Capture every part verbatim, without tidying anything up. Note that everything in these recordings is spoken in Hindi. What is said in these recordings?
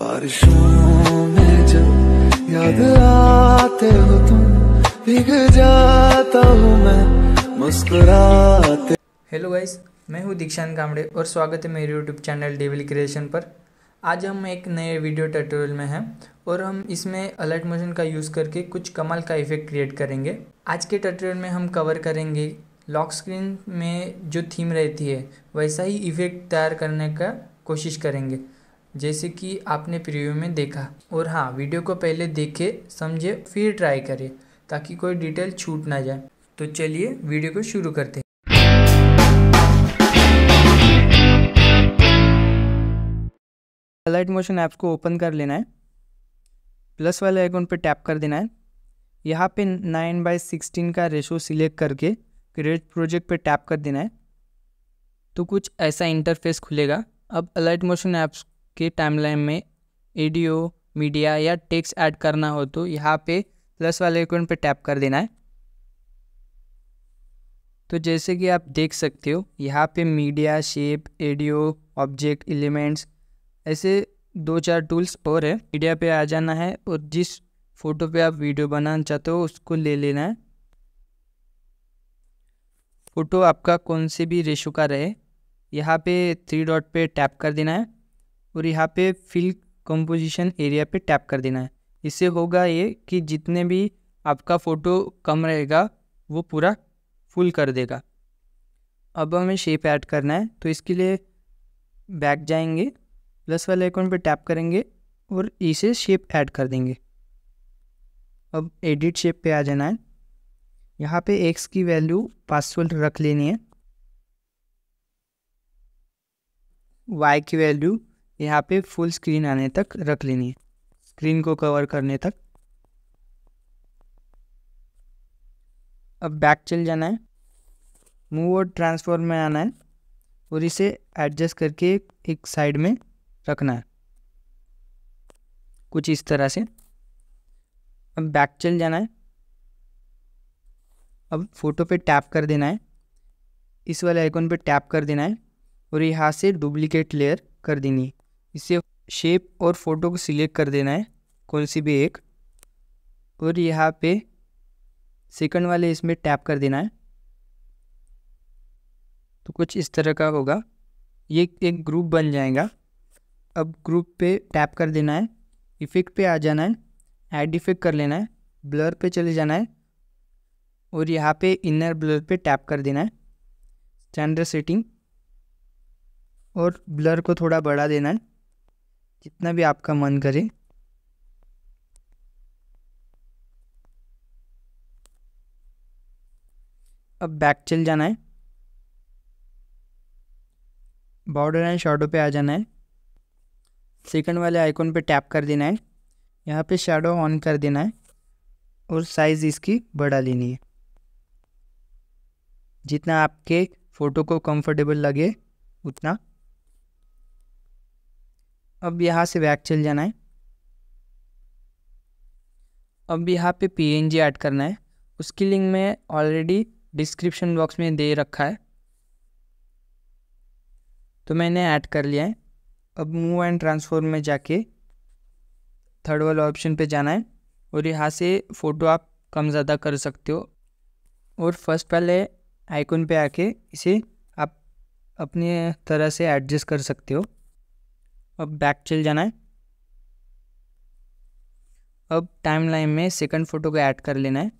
बारिशों में जब याद आते हो तुम भीग जाता हूँ मैं मुस्कुराते। हेलो गाइस, मैं हूँ दशरथ कांबले और स्वागत है मेरे YouTube चैनल डेविल क्रिएशन पर। आज हम एक नए वीडियो ट्यूटोरियल में हैं और हम इसमें अलर्ट मोशन का यूज़ करके कुछ कमाल का इफेक्ट क्रिएट करेंगे। आज के ट्यूटोरियल में हम कवर करेंगे लॉक स्क्रीन में जो थीम रहती है वैसा ही इफेक्ट तैयार करने का कोशिश करेंगे, जैसे कि आपने प्रीव्यू में देखा। और हाँ, वीडियो को पहले देखे समझे फिर ट्राई करें ताकि कोई डिटेल छूट ना जाए। तो चलिए वीडियो को शुरू करते हैं। अलर्ट मोशन ऐप को ओपन कर लेना है, प्लस वाले आइकॉन पर टैप कर देना है। यहाँ पे नाइन बाई सिक्सटीन का रेशो सिलेक्ट करके क्रिएट प्रोजेक्ट पे टैप कर देना है। तो कुछ ऐसा इंटरफेस खुलेगा। अब अलर्ट मोशन ऐप्स के टाइमलाइन में एडियो, मीडिया या टेक्स्ट ऐड करना हो तो यहाँ पे प्लस वाले आइकॉन पे टैप कर देना है। तो जैसे कि आप देख सकते हो, यहाँ पे media, shape, audio, object, elements ऐसे दो चार टूल्स और है। मीडिया पे आ जाना है और जिस फोटो पे आप वीडियो बनाना चाहते हो उसको ले लेना है। फ़ोटो आपका कौन से भी रेशो का रहे, यहाँ पे थ्री डॉट पे टैप कर देना है और यहाँ पे फिल कंपोजिशन एरिया पे टैप कर देना है। इससे होगा ये कि जितने भी आपका फ़ोटो कम रहेगा वो पूरा फुल कर देगा। अब हमें शेप ऐड करना है, तो इसके लिए बैक जाएंगे, प्लस वाले आइकॉन पे टैप करेंगे और इसे शेप ऐड कर देंगे। अब एडिट शेप पे आ जाना है। यहाँ पे एक्स की वैल्यू पासवर्ड रख लेनी है, वाई की वैल्यू यहाँ पे फुल स्क्रीन आने तक रख लेनी है, स्क्रीन को कवर करने तक। अब बैक चल जाना है, मूव और ट्रांसफॉर्म में आना है और इसे एडजस्ट करके एक साइड में रखना है, कुछ इस तरह से। अब बैक चल जाना है। अब फ़ोटो पे टैप कर देना है, इस वाले आइकॉन पे टैप कर देना है और यहाँ से डुप्लीकेट लेयर कर देनी है। इससे शेप और फोटो को सिलेक्ट कर देना है, कौन सी भी एक, और यहाँ पे सेकंड वाले इसमें टैप कर देना है। तो कुछ इस तरह का होगा, ये एक ग्रुप बन जाएगा। अब ग्रुप पे टैप कर देना है, इफेक्ट पे आ जाना है, ऐड इफेक्ट कर लेना है, ब्लर पे चले जाना है और यहाँ पे इनर ब्लर पे टैप कर देना है, स्टैंडर्ड सेटिंग, और ब्लर को थोड़ा बढ़ा देना है जितना भी आपका मन करे। अब बैक चल जाना है, बॉर्डर एंड शैडो पे आ जाना है, सेकंड वाले आइकॉन पे टैप कर देना है, यहाँ पे शैडो ऑन कर देना है और साइज़ इसकी बढ़ा लेनी है जितना आपके फ़ोटो को कंफर्टेबल लगे उतना। अब यहाँ से बैक चल जाना है। अब यहाँ पे पीएनजी ऐड करना है, उसकी लिंक मैं ऑलरेडी डिस्क्रिप्शन बॉक्स में दे रखा है, तो मैंने ऐड कर लिया है। अब मूव एंड ट्रांसफॉर्म में जाके थर्ड वाला ऑप्शन पे जाना है और यहाँ से फ़ोटो आप कम ज़्यादा कर सकते हो और फर्स्ट वाले आइकॉन पे आके इसे आप अपने तरह से एडजस्ट कर सकते हो। अब बैक चल जाना है। अब टाइमलाइन में सेकंड फ़ोटो को ऐड कर लेना है,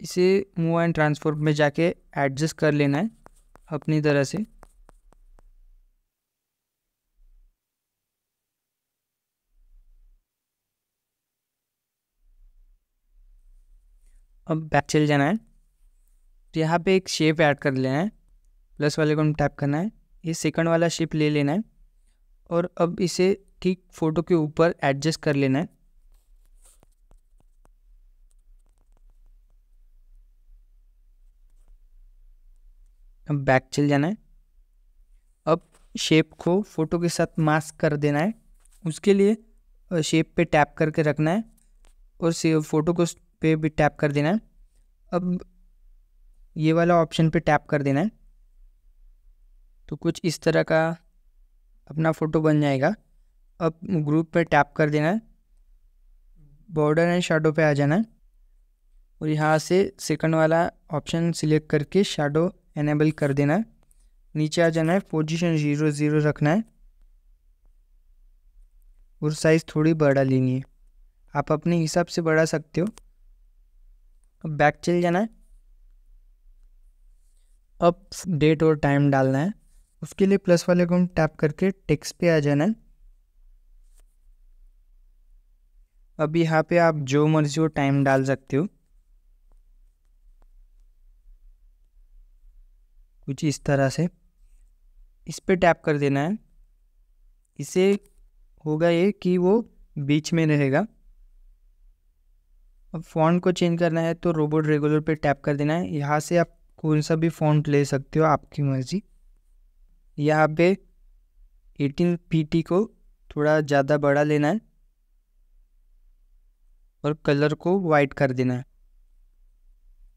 इसे मूव एंड ट्रांसफॉर्म में जाके एडजस्ट कर लेना है अपनी तरह से। अब बैक चल जाना है, तो यहाँ पे एक शेप ऐड कर लेना है, प्लस वाले को टैप करना है, ये सेकंड वाला शेप ले लेना है और अब इसे ठीक फ़ोटो के ऊपर एडजस्ट कर लेना है। अब बैक चल जाना है। अब शेप को फ़ोटो के साथ मास्क कर देना है, उसके लिए शेप पे टैप करके रखना है और सेव फ़ोटो को पे भी टैप कर देना है। अब ये वाला ऑप्शन पे टैप कर देना है, तो कुछ इस तरह का अपना फ़ोटो बन जाएगा। अब ग्रुप पे टैप कर देना है, बॉर्डर एंड शैडो पे आ जाना है और यहाँ से सेकंड वाला ऑप्शन सिलेक्ट करके शैडो एनेबल कर देना है। नीचे आ जाना है, पोजीशन ज़ीरो ज़ीरो रखना है और साइज़ थोड़ी बड़ा लेनी है, आप अपने हिसाब से बढ़ा सकते हो। अब बैक चल जाना है, अब डेट और टाइम डालना है। उसके लिए प्लस वाले को टैप करके टेक्स्ट पे आ जाना है। अब यहाँ पे आप जो मर्जी हो टाइम डाल सकते हो, कुछ इस तरह से। इस पे टैप कर देना है, इसे होगा ये कि वो बीच में रहेगा। अब फॉन्ट को चेंज करना है तो रोबोट रेगुलर पे टैप कर देना है। यहाँ से आप कौन सा भी फॉन्ट ले सकते हो, आपकी मर्जी। यहाँ पे एटीन पीटी को थोड़ा ज़्यादा बड़ा लेना है और कलर को वाइट कर देना है।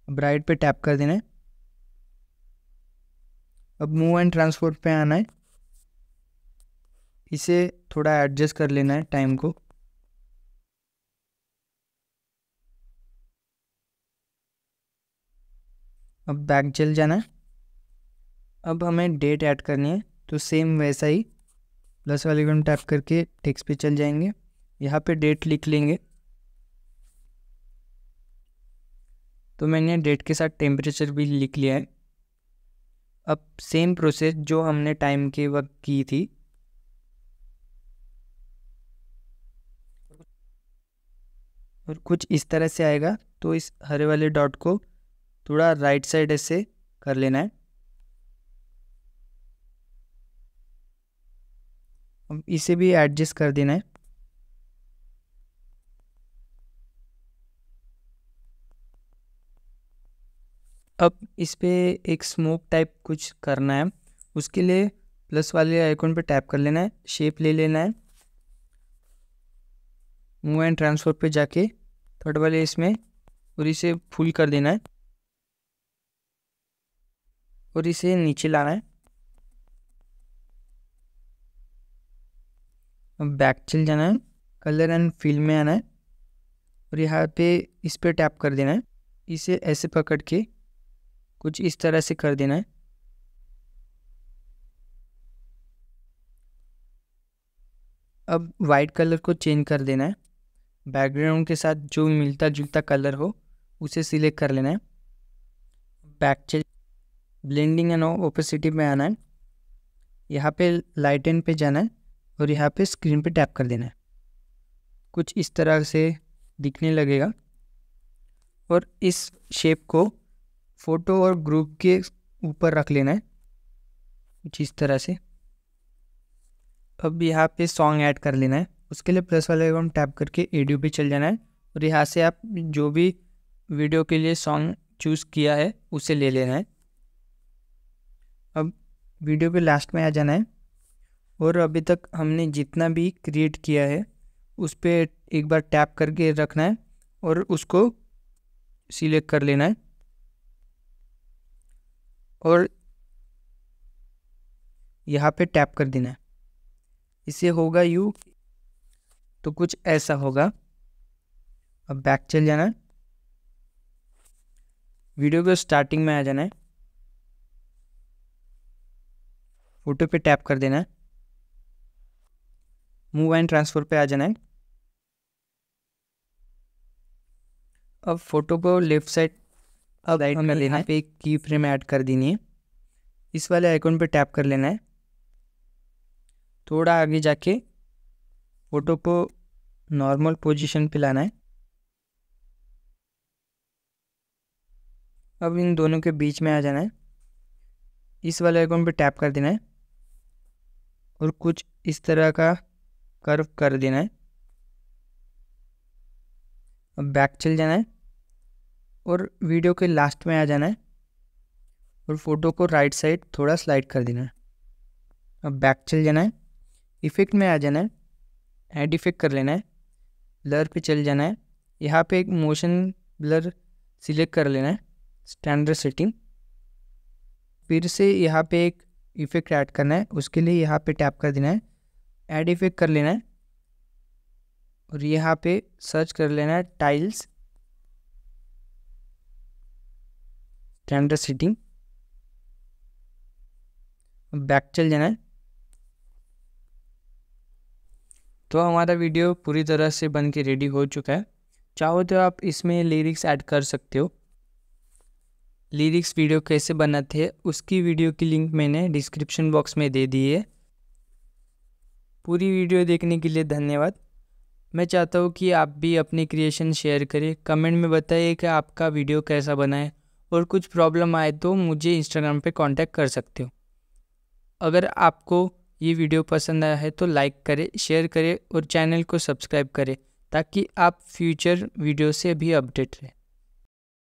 अब राइट पे टैप कर देना है। अब मूव एंड ट्रांसफर पे आना है, इसे थोड़ा एडजस्ट कर लेना है टाइम को। अब बैक चल जाना है। अब हमें डेट ऐड करनी है तो सेम वैसा ही प्लस वाले को टैप करके टेक्स्ट पे चल जाएंगे। यहाँ पे डेट लिख लेंगे। तो मैंने डेट के साथ टेम्परेचर भी लिख लिया है। अब सेम प्रोसेस जो हमने टाइम के वक्त की थी। और कुछ इस तरह से आएगा तो इस हरे वाले डॉट को थोड़ा राइट साइड ऐसे कर लेना है। अब इसे भी एडजस्ट कर देना है। अब इस पे एक स्मोक टाइप कुछ करना है, उसके लिए प्लस वाले आइकॉन पे टैप कर लेना है, शेप ले लेना है, मूव एंड ट्रांसफर पे जाके थर्ड वाले इसमें और इसे फुल कर देना है और इसे नीचे लाना है। अब बैक चल जाना है, कलर एंड फिल में आना है और यहाँ पे इस पे टैप कर देना है। इसे ऐसे पकड़ के कुछ इस तरह से कर देना है। अब वाइट कलर को चेंज कर देना है, बैकग्राउंड के साथ जो मिलता जुलता कलर हो उसे सिलेक्ट कर लेना है। बैक चल, ब्लेंडिंग एंड ओपेसिटी में आना है, यहाँ पे लाइटन पे जाना है और यहाँ पे स्क्रीन पे टैप कर देना है। कुछ इस तरह से दिखने लगेगा। और इस शेप को फ़ोटो और ग्रुप के ऊपर रख लेना है कुछ इस तरह से। अब यहाँ पे सॉन्ग ऐड कर लेना है, उसके लिए प्लस वाले को टैप करके एडियो पे चल जाना है और यहाँ से आप जो भी वीडियो के लिए सॉन्ग चूज़ किया है उसे ले लेना है। अब वीडियो पे लास्ट में आ जाना है और अभी तक हमने जितना भी क्रिएट किया है उस पर एक बार टैप करके रखना है और उसको सिलेक्ट कर लेना है। और यहाँ पे टैप कर देना है, इसे होगा यू तो कुछ ऐसा होगा। अब बैक चल जाना है, वीडियो के स्टार्टिंग में आ जाना है, फ़ोटो पे टैप कर देना है, मूव एंड ट्रांसफर पे आ जाना है। अब फ़ोटो को लेफ़्ट साइड अब हमें लेना है, एक की फ्रेम ऐड कर देनी है, इस वाले आइकॉन पे टैप कर लेना है, थोड़ा आगे जाके फ़ोटो को नॉर्मल पोजीशन पे लाना है। अब इन दोनों के बीच में आ जाना है, इस वाले आइकॉन पे टैप कर देना है और कुछ इस तरह का कर्व कर देना है। अब बैक चल जाना है और वीडियो के लास्ट में आ जाना है और फ़ोटो को राइट साइड थोड़ा स्लाइड कर देना है। अब बैक चल जाना है, इफ़ेक्ट में आ जाना है, ऐड इफ़ेक्ट कर लेना है, ब्लर पे चल जाना है, यहाँ पे एक मोशन ब्लर सिलेक्ट कर लेना है, स्टैंडर्ड सेटिंग। फिर से यहाँ पे एक इफेक्ट ऐड करना है, उसके लिए यहाँ पे टैप कर देना है, ऐड इफेक्ट कर लेना है और यहाँ पे सर्च कर लेना है टाइल्स स्टैंडर्ड सीटिंग, बैक चल जाना है। तो हमारा वीडियो पूरी तरह से बन के रेडी हो चुका है। चाहो तो आप इसमें लिरिक्स ऐड कर सकते हो। लिरिक्स वीडियो कैसे बनाते हैं उसकी वीडियो की लिंक मैंने डिस्क्रिप्शन बॉक्स में दे दी है। पूरी वीडियो देखने के लिए धन्यवाद। मैं चाहता हूँ कि आप भी अपने क्रिएशन शेयर करें, कमेंट में बताइए कि आपका वीडियो कैसा बना है और कुछ प्रॉब्लम आए तो मुझे इंस्टाग्राम पे कांटेक्ट कर सकते हो। अगर आपको ये वीडियो पसंद आया है तो लाइक करें, शेयर करें और चैनल को सब्सक्राइब करें ताकि आप फ्यूचर वीडियो से भी अपडेट रहें।